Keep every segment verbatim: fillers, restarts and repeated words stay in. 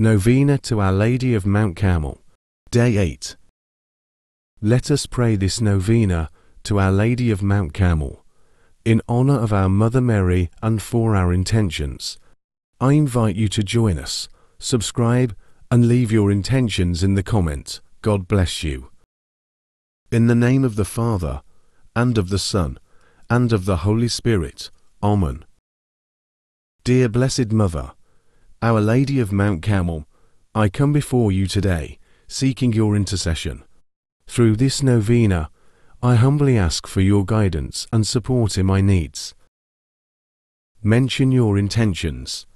Novena to Our Lady of Mount Carmel. Day eight. Let us pray this novena to Our Lady of Mount Carmel, in honor of our Mother Mary and for our intentions. I invite you to join us, subscribe, and leave your intentions in the comments. God bless you. In the name of the Father, and of the Son, and of the Holy Spirit. Amen. Dear Blessed Mother, Our Lady of Mount Carmel, I come before you today, seeking your intercession. Through this novena, I humbly ask for your guidance and support in my needs. Mention your intentions.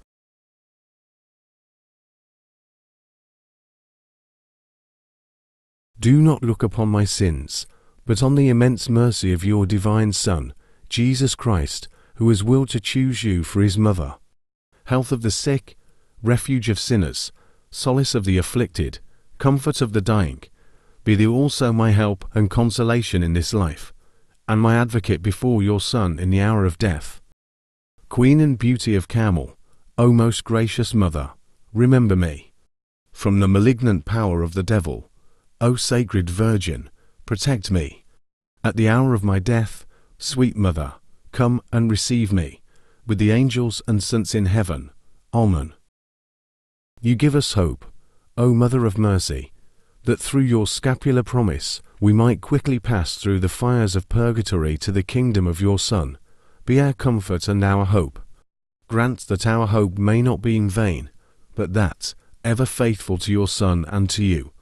Do not look upon my sins, but on the immense mercy of your divine Son, Jesus Christ, who has willed to choose you for his mother. Health of the sick, refuge of sinners, solace of the afflicted, comfort of the dying, be thou also my help and consolation in this life, and my advocate before your Son in the hour of death. Queen and beauty of Carmel, O most gracious Mother, remember me. From the malignant power of the devil, O Sacred Virgin, protect me. At the hour of my death, sweet Mother, come and receive me, with the angels and saints in heaven. Amen. You give us hope, O Mother of Mercy, that through your scapular promise we might quickly pass through the fires of purgatory to the kingdom of your Son. Be our comfort and our hope. Grant that our hope may not be in vain, but that, ever faithful to your Son and to you,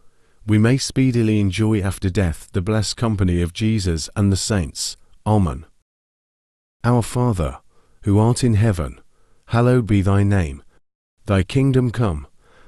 we may speedily enjoy after death the blessed company of Jesus and the saints. Amen. Our Father, who art in heaven, hallowed be thy name. Thy kingdom come,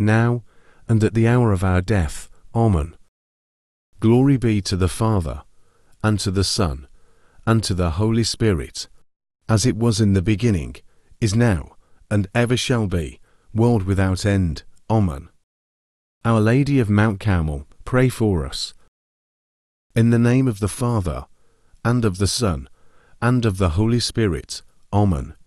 now and at the hour of our death. Amen. Glory be to the Father, and to the Son, and to the Holy Spirit, as it was in the beginning, is now, and ever shall be, world without end. Amen. Our Lady of Mount Carmel, pray for us. In the name of the Father, and of the Son, and of the Holy Spirit. Amen.